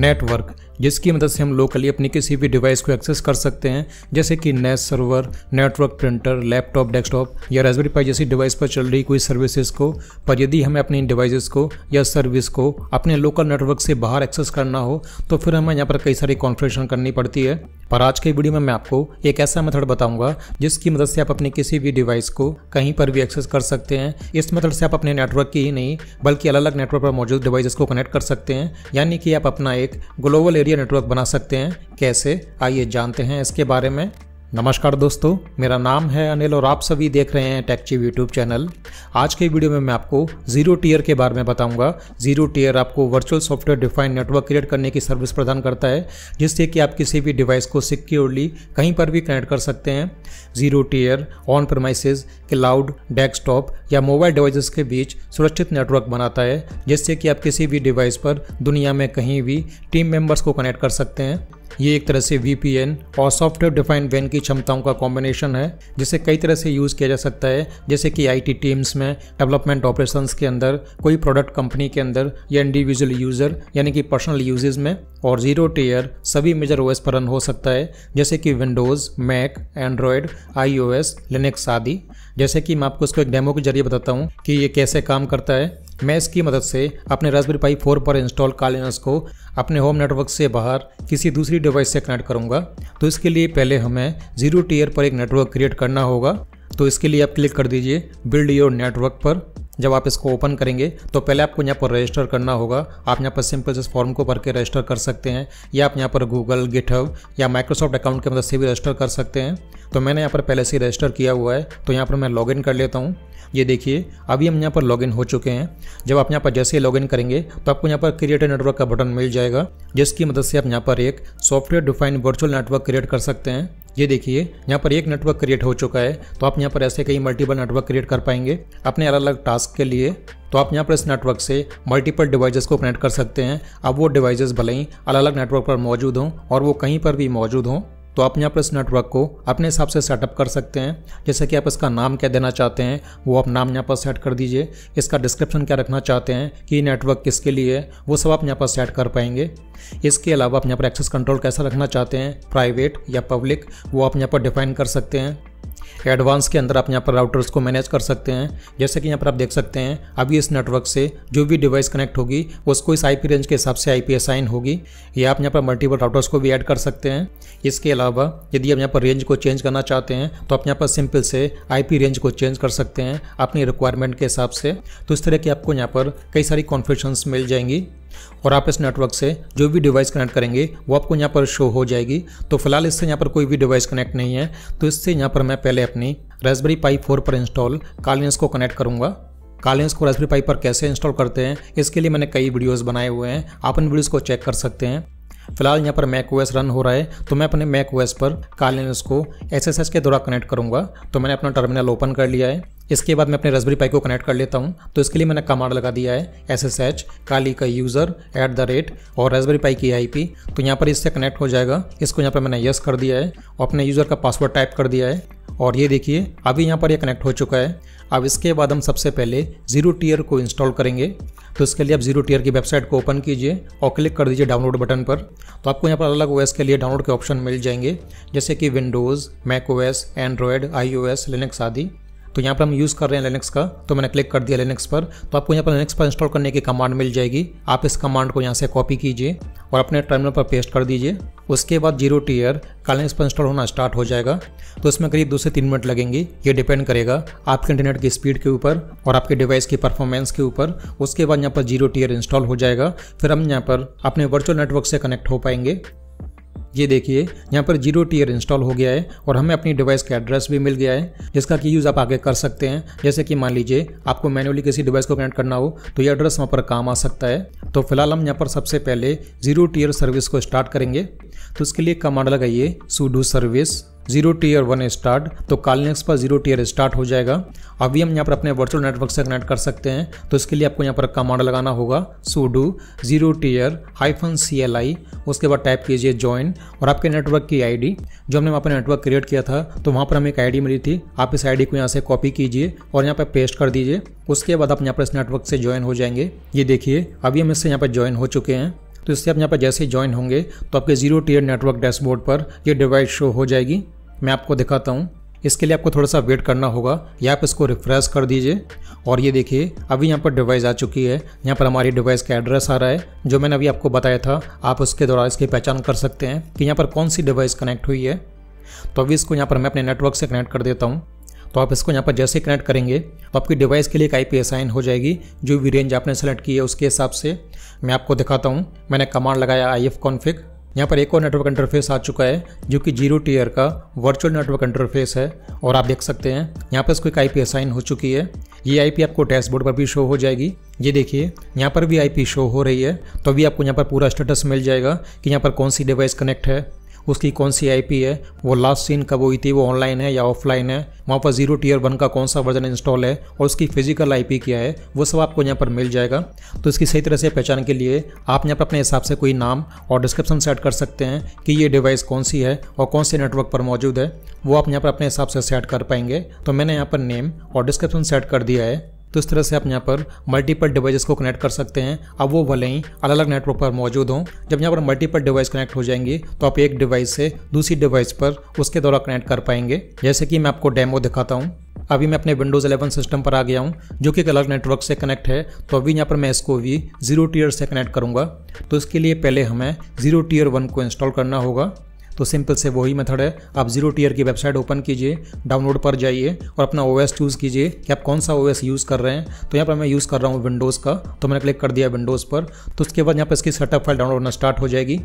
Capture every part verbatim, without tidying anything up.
Network, जिसकी मदद से हम लोकली अपनी किसी भी डिवाइस को एक्सेस कर सकते हैं, जैसे कि NAS server, network printer, laptop, desktop या रास्पबेरी पाई जैसी डिवाइस पर चल रही कोई सर्विसेज को। पर यदि हमें अपनी डिवाइसेस को या सर्विस को अपने लोकल नेटवर्क से बाहर एक्सेस करना हो तो फिर हमें यहाँ पर कई सारी कॉन्फ़िगरेशन करनी पड़ती है। पर आज के वीडियो में मैं आपको एक ऐसा मेथड बताऊंगा जिसकी मदद से आप अपनी किसी भी डिवाइस को कहीं पर भी एक्सेस कर सकते हैं। इस मेथड से आप अपने नेटवर्क की ही नहीं बल्कि अलग अलग नेटवर्क पर मौजूद डिवाइसेस को कनेक्ट कर सकते हैं, यानी कि आप अपना एक ग्लोबल एरिया नेटवर्क बना सकते हैं। कैसे, आइए जानते हैं इसके बारे में। नमस्कार दोस्तों, मेरा नाम है अनिल और आप सभी देख रहे हैं टेकचिप यूट्यूब चैनल। आज के वीडियो में मैं आपको जीरो टियर के बारे में बताऊंगा। जीरो टियर आपको virtual software defined network create करने की सर्विस प्रदान करता है, जिससे कि आप किसी भी डिवाइस को सिक्योरली कहीं पर भी कनेक्ट कर सकते हैं। Zero tier on premises, cloud, desktop या मोबाइल डिवाइसेस के बीच सुरक्षित नेटवर्क बनाता है, जिससे कि आप किसी भी डिवाइस पर दुनिया में कहीं भी टीम मेंबर्स को कनेक्ट कर सकते हैं। ये एक तरह से वी पी एन और सॉफ्टवेयर डिफाइंड वैन की क्षमताओं का कॉम्बिनेशन है, जिसे कई तरह से यूज़ किया जा सकता है, जैसे कि आईटी टीम्स में, डेवलपमेंट ऑपरेशंस के अंदर, कोई प्रोडक्ट कंपनी के अंदर या इंडिविजुअल यूज़र यानी कि पर्सनल यूजेज में। और जीरो टियर सभी मेजर ओएस पर रन हो सकता है, जैसे कि Windows, Mac, Android, I O S, Linux आदि। जैसे कि मैं आपको इसको एक डेमो के जरिए बताता हूँ कि ये कैसे काम करता है। मैं इसकी मदद से अपने रास्पबेरी पाई फोर पर इंस्टॉल काली लिनक्स को अपने होम नेटवर्क से बाहर किसी दूसरी डिवाइस से कनेक्ट करूंगा। तो इसके लिए पहले हमें जीरो टियर पर एक नेटवर्क क्रिएट करना होगा। तो इसके लिए आप क्लिक कर दीजिए बिल्ड योर नेटवर्क पर। जब आप इसको ओपन करेंगे तो पहले आपको यहाँ पर रजिस्टर करना होगा। आप यहाँ पर सिंपल से फॉर्म को भर के रजिस्टर कर सकते हैं, या आप यहाँ पर गूगल, गिटहब या माइक्रोसॉफ्ट अकाउंट की मदद से भी रजिस्टर कर सकते हैं। तो मैंने यहाँ पर पहले से रजिस्टर किया हुआ है, तो यहाँ पर मैं लॉगिन कर लेता हूँ। ये देखिए अभी हम यहाँ पर लॉगिन हो चुके हैं। जब आप यहाँ पर जैसे ही लॉगिन करेंगे तो आपको यहाँ पर क्रिएट ए नेटवर्क का बटन मिल जाएगा, जिसकी मदद से आप यहाँ पर एक software defined virtual network create कर सकते हैं। ये देखिए यहाँ पर एक नेटवर्क क्रिएट हो चुका है। तो आप यहाँ पर ऐसे कई मल्टीपल नेटवर्क क्रिएट कर पाएंगे अपने अलग अलग टास्क के लिए। तो आप यहाँ पर इस नेटवर्क से मल्टीपल डिवाइसेस को कनेक्ट कर सकते हैं। अब वो डिवाइसेस भले ही अलग अलग नेटवर्क पर मौजूद हों और वो कहीं पर भी मौजूद हों, तो आप यहाँ पर इस नेटवर्क को अपने हिसाब से सेटअप कर सकते हैं। जैसे कि आप इसका नाम क्या देना चाहते हैं वो आप नाम यहाँ पर सेट कर दीजिए। इसका डिस्क्रिप्शन क्या रखना चाहते हैं कि नेटवर्क किसके लिए है, वो सब आप यहाँ पर सेट कर पाएंगे। इसके अलावा आप यहाँ पर एक्सेस कंट्रोल कैसा रखना चाहते हैं, प्राइवेट या पब्लिक, वो आप यहाँ पर डिफाइन कर सकते हैं। एडवांस के अंदर आप यहाँ पर राउटर्स को मैनेज कर सकते हैं। जैसे कि यहाँ पर आप देख सकते हैं अभी इस नेटवर्क से जो भी डिवाइस कनेक्ट होगी उसको इस आईपी रेंज के हिसाब से आईपी असाइन होगी, या आप यहाँ पर मल्टीपल राउटर्स को भी ऐड कर सकते हैं। इसके अलावा यदि आप यहाँ पर रेंज को चेंज करना चाहते हैं तो आप यहाँ पर सिंपल से आईपी रेंज को चेंज कर सकते हैं अपनी रिक्वायरमेंट के हिसाब से। तो इस तरह की आपको यहाँ पर कई सारी कॉन्फ़िगरेशंस मिल जाएंगी और आप इस नेटवर्क से जो भी डिवाइस कनेक्ट करेंगे वो आपको यहाँ पर शो हो जाएगी। तो फिलहाल इससे यहाँ पर कोई भी डिवाइस कनेक्ट नहीं है, तो इससे यहाँ पर मैं पहले अपनी रास्पबेरी पाई फोर पर इंस्टॉल काली लिनक्स को कनेक्ट करूँगा। काली लिनक्स को रास्पबेरी पाई पर कैसे इंस्टॉल करते हैं इसके लिए मैंने कई वीडियोज़ बनाए हुए हैं, आप उन वीडियोज़ को चेक कर सकते हैं। फिलहाल यहाँ पर मैक ओएस रन हो रहा है, तो मैं अपने मैक ओएस पर काली लिनक्स को एस एस एच के द्वारा कनेक्ट करूँगा। तो मैंने अपना टर्मिनल ओपन कर लिया है। इसके बाद मैं अपने रास्पबेरी पाई को कनेक्ट कर लेता हूँ। तो इसके लिए मैंने कमांड लगा दिया है एस एस एच, काली का यूज़र एट द रेट और रास्पबेरी पाई की आई पी। तो यहाँ पर इससे कनेक्ट हो जाएगा। इसको यहाँ पर मैंने यस कर दिया है और अपने यूज़र का पासवर्ड टाइप कर दिया है, और ये देखिए अभी यहाँ पर ये कनेक्ट हो चुका है। अब इसके बाद हम सबसे पहले जीरो टियर को इंस्टॉल करेंगे। तो इसके लिए आप जीरो टियर की वेबसाइट को ओपन कीजिए और क्लिक कर दीजिए डाउनलोड बटन पर। तो आपको यहाँ पर अलग ओएस के लिए डाउनलोड के ऑप्शन मिल जाएंगे, जैसे कि Windows, Mac OS, Android, I O S, Linux आदि। तो यहाँ पर हम यूज़ कर रहे हैं लिनक्स का, तो मैंने क्लिक कर दिया लिनक्स पर। तो आपको यहाँ पर लिनक्स पर इंस्टॉल करने की कमांड मिल जाएगी। आप इस कमांड को यहाँ से कॉपी कीजिए और अपने टर्मिनल पर पेस्ट कर दीजिए। उसके बाद जीरो टियर काली लिनक्स पर इंस्टॉल होना स्टार्ट हो जाएगा। तो इसमें करीब दो से तीन मिनट लगेंगे, ये डिपेंड करेगा आपके इंटरनेट की स्पीड के ऊपर और आपके डिवाइस की परफॉर्मेंस के ऊपर। उसके बाद यहाँ पर जीरो टियर इंस्टॉल हो जाएगा, फिर हम यहाँ पर अपने वर्चुअल नेटवर्क से कनेक्ट हो पाएंगे। ये देखिए यहाँ पर जीरो टियर इंस्टॉल हो गया है और हमें अपनी डिवाइस का एड्रेस भी मिल गया है, जिसका कि यूज़ आप आगे कर सकते हैं। जैसे कि मान लीजिए आपको मैन्युअली किसी डिवाइस को कनेक्ट करना हो तो ये एड्रेस वहाँ पर काम आ सकता है। तो फिलहाल हम यहाँ पर सबसे पहले जीरो टियर सर्विस को स्टार्ट करेंगे। तो इसके लिए कमांड लगाइए sudo service ZeroTier one start. तो काली लिनक्स पर जीरो टियर स्टार्ट हो जाएगा। अभी हम यहाँ पर अपने वर्चुअल नेटवर्क से कनेक्ट कर सकते हैं। तो इसके लिए आपको यहाँ पर कमांड लगाना होगा sudo ZeroTier hyphen C L I. उसके बाद टाइप कीजिए ज्वाइन और आपके नेटवर्क की आईडी, जो हमने वहाँ पर नेटवर्क क्रिएट किया था तो वहाँ पर हमें एक आईडी मिली थी। आप इस आईडी को यहाँ से कॉपी कीजिए और यहाँ पर पेस्ट कर दीजिए। उसके बाद आप यहाँ पर इस नेटवर्क से ज्वाइन हो जाएंगे। ये देखिए अभी हम इससे यहाँ पर ज्वाइन हो चुके हैं। तो इससे आप यहाँ पर जैसे ही ज्वाइन होंगे तो आपके जीरो टीयर नेटवर्क डैशबोर्ड पर ये डिवाइस शो हो जाएगी। मैं आपको दिखाता हूँ, इसके लिए आपको थोड़ा सा वेट करना होगा या आप इसको रिफ्रेश कर दीजिए। और ये देखिए अभी यहाँ पर डिवाइस आ चुकी है, यहाँ पर हमारी डिवाइस का एड्रेस आ रहा है जो मैंने अभी आपको बताया था। आप उसके द्वारा इसकी पहचान कर सकते हैं कि यहाँ पर कौन सी डिवाइस कनेक्ट हुई है। तो अभी इसको यहाँ पर मैं अपने नेटवर्क से कनेक्ट कर देता हूँ। तो आप इसको यहाँ पर जैसे कनेक्ट करेंगे तो आपकी डिवाइस के लिए एक आई पी असाइन हो जाएगी, जो भी रेंज आपने सेलेक्ट की है उसके हिसाब से। मैं आपको दिखाता हूँ, मैंने कमांड लगाया आई एफ कॉन्फिग। यहाँ पर एक और नेटवर्क इंटरफेस आ चुका है जो कि जीरो टीयर का वर्चुअल नेटवर्क इंटरफेस है और आप देख सकते हैं यहाँ पर इसको एक आई पी असाइन हो चुकी है। ये आई पी आपको डैशबोर्ड पर भी शो हो जाएगी। ये देखिए यहाँ पर भी आई पी शो हो रही है। तो अभी आपको यहाँ पर पूरा स्टेटस मिल जाएगा कि यहाँ पर कौन सी डिवाइस कनेक्ट है, उसकी कौन सी आई पी है, वो लास्ट सीन कब हुई थी, वो ऑनलाइन है या ऑफलाइन है, वहाँ पर जीरो टीयर वन का कौन सा वर्जन इंस्टॉल है और उसकी फिजिकल आई पी क्या है, वो सब आपको यहाँ पर मिल जाएगा। तो इसकी सही तरह से पहचान के लिए आप यहाँ पर अपने हिसाब से कोई नाम और डिस्क्रिप्शन सेट कर सकते हैं कि ये डिवाइस कौन सी है और कौन से नेटवर्क पर मौजूद है, वो आप यहाँ पर अपने हिसाब से सेट कर पाएंगे। तो मैंने यहाँ पर नेम और डिस्क्रिप्शन सेट कर दिया है। तो इस तरह से आप यहाँ पर मल्टीपल डिवाइसेस को कनेक्ट कर सकते हैं, अब वो भले ही अलग अलग नेटवर्क पर मौजूद हों। जब यहाँ पर मल्टीपल डिवाइस कनेक्ट हो जाएंगे तो आप एक डिवाइस से दूसरी डिवाइस पर उसके द्वारा कनेक्ट कर पाएंगे, जैसे कि मैं आपको डेमो दिखाता हूँ। अभी मैं अपने विंडोज़ इलेवन सिस्टम पर आ गया हूँ जो कि एक अलग नेटवर्क से कनेक्ट है। तो अभी यहाँ पर मैं इसको भी जीरो टीयर से कनेक्ट करूँगा। तो इसके लिए पहले हमें जीरो टीयर वन को इंस्टॉल करना होगा। तो सिंपल से वही मेथड है, आप जीरो टीयर की वेबसाइट ओपन कीजिए, डाउनलोड पर जाइए और अपना ओएस चूज़ कीजिए कि आप कौन सा ओएस यूज़ कर रहे हैं। तो यहाँ पर मैं यूज़ कर रहा हूँ विंडोज़ का, तो मैंने क्लिक कर दिया विंडोज़ पर। तो उसके बाद यहाँ पर इसकी सेटअप फाइल डाउनलोड होना स्टार्ट हो जाएगी।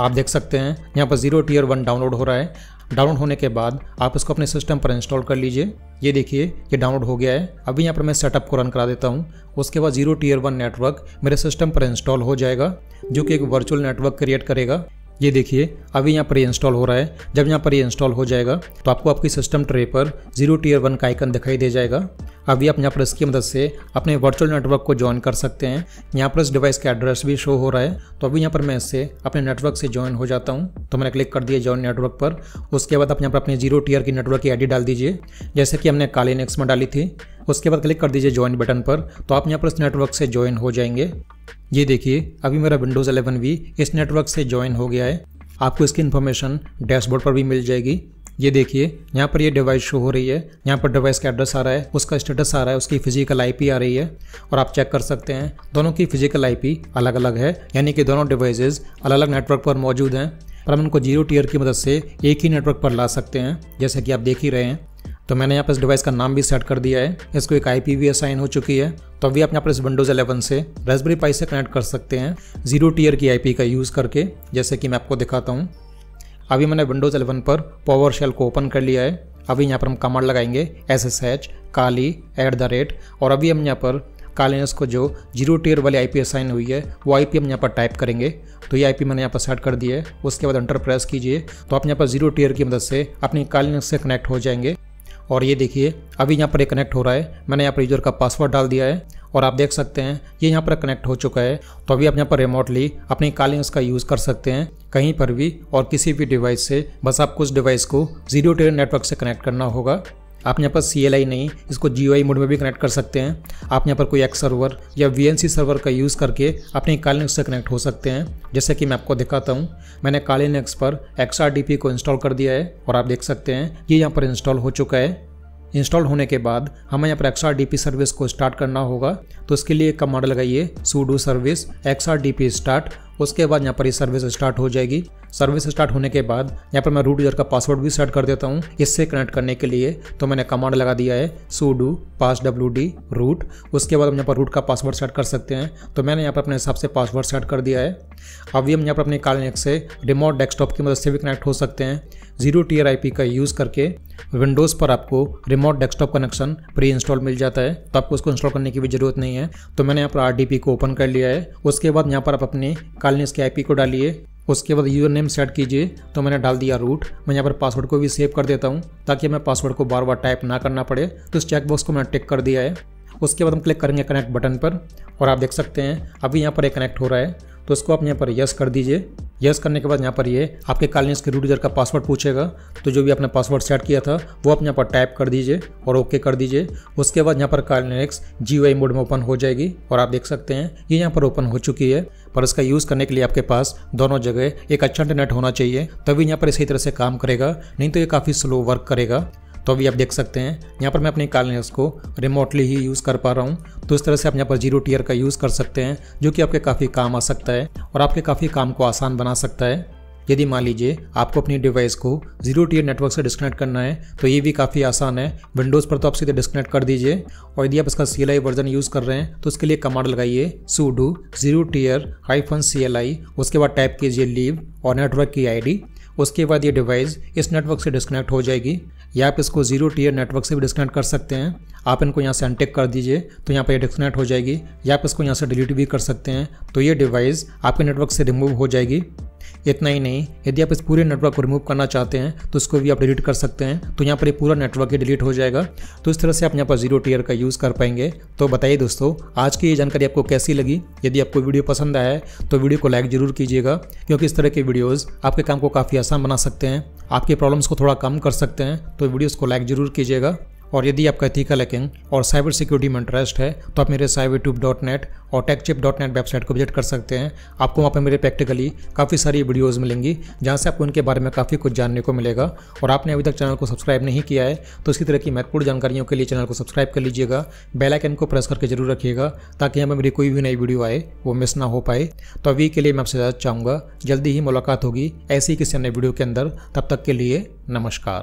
आप देख सकते हैं यहाँ पर जीरो टीयर वन डाउनलोड हो रहा है। डाउनलोड होने के बाद आप इसको अपने सिस्टम पर इंस्टॉल कर लीजिए। ये देखिए ये डाउनलोड हो गया है। अभी यहाँ पर मैं सेटअप को रन करा देता हूँ। उसके बाद जीरो टीयर वन नेटवर्क मेरे सिस्टम पर इंस्टॉल हो जाएगा, जो कि एक वर्चुअल नेटवर्क क्रिएट करेगा। ये देखिए अभी यहाँ पर ये इंस्टॉल हो रहा है। जब यहाँ पर ये इंस्टॉल हो जाएगा तो आपको आपकी सिस्टम ट्रे पर जीरो टीयर वन का आइकन दिखाई दे जाएगा। अभी आप यहाँ पर इसकी मदद से अपने वर्चुअल नेटवर्क को ज्वाइन कर सकते हैं। यहाँ पर इस डिवाइस का एड्रेस भी शो हो रहा है। तो अभी यहाँ पर मैं इससे अपने नेटवर्क से ज्वाइन हो जाता हूँ। तो मैंने क्लिक कर दिया ज्वाइन नेटवर्क पर। उसके बाद आप यहाँ पर अपने जीरो टीयर की नेटवर्क की आई डी डाल दीजिए, जैसे कि हमने काली लिनक्स में डाली थी। उसके बाद क्लिक कर दीजिए ज्वाइन बटन पर। तो आप यहाँ पर इस नेटवर्क से ज्वाइन हो जाएंगे। ये देखिए अभी मेरा विंडोज़ इलेवन भी इस नेटवर्क से ज्वाइन हो गया है। आपको इसकी इन्फॉर्मेशन डैशबोर्ड पर भी मिल जाएगी। ये देखिए यहाँ पर ये डिवाइस शो हो रही है, यहाँ पर डिवाइस का एड्रेस आ रहा है, उसका स्टेटस आ रहा है, उसकी फिजिकल आईपी आ रही है। और आप चेक कर सकते हैं दोनों की फिजिकल आईपी अलग अलग है, यानी कि दोनों डिवाइसेज अलग अलग नेटवर्क पर मौजूद हैं, पर हम उनको जीरो टीयर की मदद से एक ही नेटवर्क पर ला सकते हैं, जैसे कि आप देख ही रहे हैं। तो मैंने यहाँ पर इस डिवाइस का नाम भी सेट कर दिया है, इसको एक आईपी भी असाइन हो चुकी है। तो अभी आप यहाँ पर इस विंडोज़ इलेवन से रास्पबेरी पाई से कनेक्ट कर सकते हैं जीरो टीयर की आईपी का यूज़ करके, जैसे कि मैं आपको दिखाता हूँ। अभी मैंने विंडोज़ इलेवन पर पावर शेल को ओपन कर लिया है। अभी यहाँ पर हम कमांड लगाएंगे S S H Kali at the rate और अभी हम यहाँ पर काली लिनक्स को जो जीरो टीयर वाली आई पी असाइन हुई है वो आई पी हम यहाँ पर टाइप करेंगे। तो ये आई पी मैंने यहाँ पर सेट कर दी है। उसके बाद एंटर प्रेस कीजिए तो आप यहाँ पर जीरो टीयर की मदद से अपनी काली लिनक्स से कनेक्ट हो जाएंगे। और ये देखिए अभी यहाँ पर ये कनेक्ट हो रहा है। मैंने यहाँ पर यूज़र का पासवर्ड डाल दिया है और आप देख सकते हैं ये यहाँ पर कनेक्ट हो चुका है। तो अभी आप यहाँ पर रिमोटली अपनी काली लिनक्स का यूज़ कर सकते हैं कहीं पर भी और किसी भी डिवाइस से। बस आपको उस डिवाइस को जीरो टीयर नेटवर्क से कनेक्ट करना होगा। आप यहाँ पर सी एल आई नहीं, इसको जी यू आई मोड में भी कनेक्ट कर सकते हैं। आप यहाँ पर कोई एक्स सर्वर या वी एन सी सर्वर का यूज़ करके अपनी काली लिनक्स से कनेक्ट हो सकते हैं, जैसे कि मैं आपको दिखाता हूँ। मैंने काली लिनक्स पर एक्स आर डी पी को इंस्टॉल कर दिया है और आप देख सकते हैं ये यहाँ पर इंस्टॉल हो चुका है। इंस्टॉल होने के बाद हमें यहाँ पर X R D P service को स्टार्ट करना होगा। तो इसके लिए कमांड लगाइए sudo service X R D P start. उसके बाद यहाँ पर ये सर्विस स्टार्ट हो जाएगी। सर्विस स्टार्ट होने के बाद यहाँ पर मैं रूट यूज़र का पासवर्ड भी सेट कर देता हूँ इससे कनेक्ट करने के लिए। तो मैंने कमांड लगा दिया है sudo passwd रूट। उसके बाद हम यहाँ पर रूट का पासवर्ड सेट कर सकते हैं। तो मैंने यहाँ पर अपने हिसाब से पासवर्ड सेट कर दिया है। अभी हम यहाँ पर अपने काली लिनक्स से रिमोट डेस्कटॉप की मदद से भी कनेक्ट हो सकते हैं। जीरो टीयर आई पी का यूज़ करके विंडोज़ पर आपको remote desktop connection pre install मिल जाता है, तो आपको उसको इंस्टॉल करने की भी ज़रूरत नहीं है। तो मैंने यहाँ पर आर डी पी को ओपन कर लिया है। उसके बाद यहाँ पर आप अपने काली लिनक्स की आई पी को डालिए। उसके बाद यूज़र नेम सेट कीजिए। तो मैंने डाल दिया रूट। मैं यहाँ पर पासवर्ड को भी सेव कर देता हूँ ताकि हमें पासवर्ड को बार बार टाइप ना करना पड़े। तो इस चेकबॉक्स को मैंने टिक कर दिया है। उसके बाद हम क्लिक करेंगे कनेक्ट बटन पर और आप देख सकते हैं अभी यहाँ पर एक कनेक्ट हो रहा है। तो इसको आप यहाँ पर यस कर दीजिए। यस करने के बाद यहाँ पर ये आपके काली लिनक्स के रूट यूजर का पासवर्ड पूछेगा, तो जो भी आपने पासवर्ड सेट किया था वो आप यहाँ पर टाइप कर दीजिए और ओके कर दीजिए। उसके बाद यहाँ पर काली लिनक्स जीयूआई मोड में ओपन हो जाएगी और आप देख सकते हैं ये यह यहाँ पर ओपन हो चुकी है। पर इसका यूज़ करने के लिए आपके पास दोनों जगह एक अच्छा इंटरनेट होना चाहिए, तभी यहाँ पर इसी तरह से काम करेगा, नहीं तो ये काफ़ी स्लो वर्क करेगा। तो अभी आप देख सकते हैं यहाँ पर मैं अपनी काली लिनक्स को रिमोटली ही यूज़ कर पा रहा हूँ। तो इस तरह से आप यहाँ पर जीरो टियर का यूज़ कर सकते हैं, जो कि आपके काफ़ी काम आ सकता है और आपके काफ़ी काम को आसान बना सकता है। यदि मान लीजिए आपको अपनी डिवाइस को जीरो टियर नेटवर्क से डिस्कनेक्ट करना है तो ये भी काफ़ी आसान है। विंडोज़ पर तो आप सीधे डिस्कनेक्ट कर दीजिए, और यदि आप इसका C L I version use कर रहे हैं तो उसके लिए कमांड लगाइए sudo ZeroTier hyphen C L I, उसके बाद टाइप कीजिए लीव और नेटवर्क की आई डी। उसके बाद ये डिवाइस इस नेटवर्क से डिस्कनेक्ट हो जाएगी, या आप इसको जीरो टियर नेटवर्क से भी डिस्कनेक्ट कर सकते हैं। आप इनको यहाँ से अनटेक कर दीजिए तो यहाँ पर ये डिस्कनेक्ट हो जाएगी, या आप इसको यहाँ से डिलीट भी कर सकते हैं तो ये डिवाइस आपके नेटवर्क से रिमूव हो जाएगी। इतना ही नहीं, यदि आप इस पूरे नेटवर्क को रिमूव करना चाहते हैं तो इसको भी आप डिलीट कर सकते हैं, तो यहाँ पर ये पूरा नेटवर्क ही डिलीट हो जाएगा। तो इस तरह से आप यहाँ पर जीरो टियर का यूज़ कर पाएंगे। तो बताइए दोस्तों, आज की ये जानकारी आपको कैसी लगी? यदि आपको वीडियो पसंद आया है तो वीडियो को लाइक ज़रूर कीजिएगा, क्योंकि इस तरह के वीडियोज़ आपके काम को काफ़ी आसान बना सकते हैं, आपके प्रॉब्लम्स को थोड़ा कम कर सकते हैं। तो वीडियोज़ को लाइक ज़रूर कीजिएगा, और यदि आपका एथिकल हैकिंग और साइबर सिक्योरिटी में इंटरेस्ट है तो आप मेरे साइबरट्यूब डॉट नेट और टेकचिप डॉट नेट वेबसाइट को विजिट कर सकते हैं। आपको वहाँ पर मेरे प्रैक्टिकली काफ़ी सारी वीडियोस मिलेंगी, जहाँ से आपको उनके बारे में काफ़ी कुछ जानने को मिलेगा। और आपने अभी तक चैनल को सब्सक्राइब नहीं किया है तो इसी तरह की महत्वपूर्ण जानकारियों के लिए चैनल को सब्सक्राइब कर लीजिएगा, बेल आइकन को प्रेस करके जरूर रखिएगा, ताकि हमें मेरी कोई भी नई वीडियो आए वो मिस ना हो पाए। तो अभी के लिए मैं आपसे इजाजत चाहूँगा, जल्दी ही मुलाकात होगी ऐसी किसी नई वीडियो के अंदर। तब तक के लिए नमस्कार।